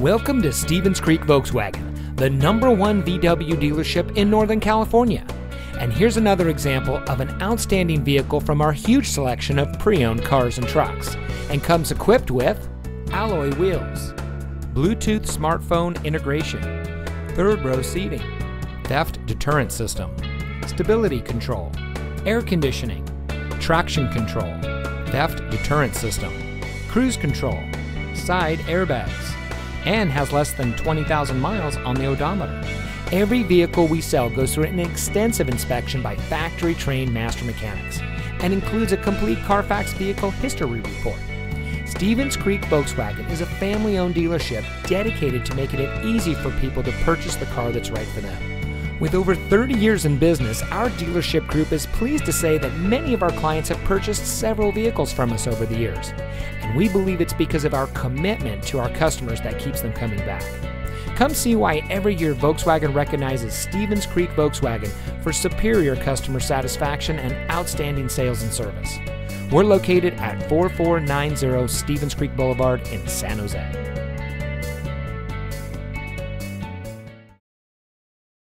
Welcome to Stevens Creek Volkswagen, the #1 VW dealership in Northern California. And here's another example of an outstanding vehicle from our huge selection of pre-owned cars and trucks, and comes equipped with alloy wheels, Bluetooth smartphone integration, third row seating, theft deterrent system, stability control, air conditioning, traction control, theft deterrent system, cruise control, side airbags, and has less than 20,000 miles on the odometer. Every vehicle we sell goes through an extensive inspection by factory-trained master mechanics and includes a complete Carfax vehicle history report. Stevens Creek Volkswagen is a family-owned dealership dedicated to making it easy for people to purchase the car that's right for them. With over 30 years in business, our dealership group is pleased to say that many of our clients have purchased several vehicles from us over the years, and we believe it's because of our commitment to our customers that keeps them coming back. Come see why every year Volkswagen recognizes Stevens Creek Volkswagen for superior customer satisfaction and outstanding sales and service. We're located at 4490 Stevens Creek Boulevard in San Jose.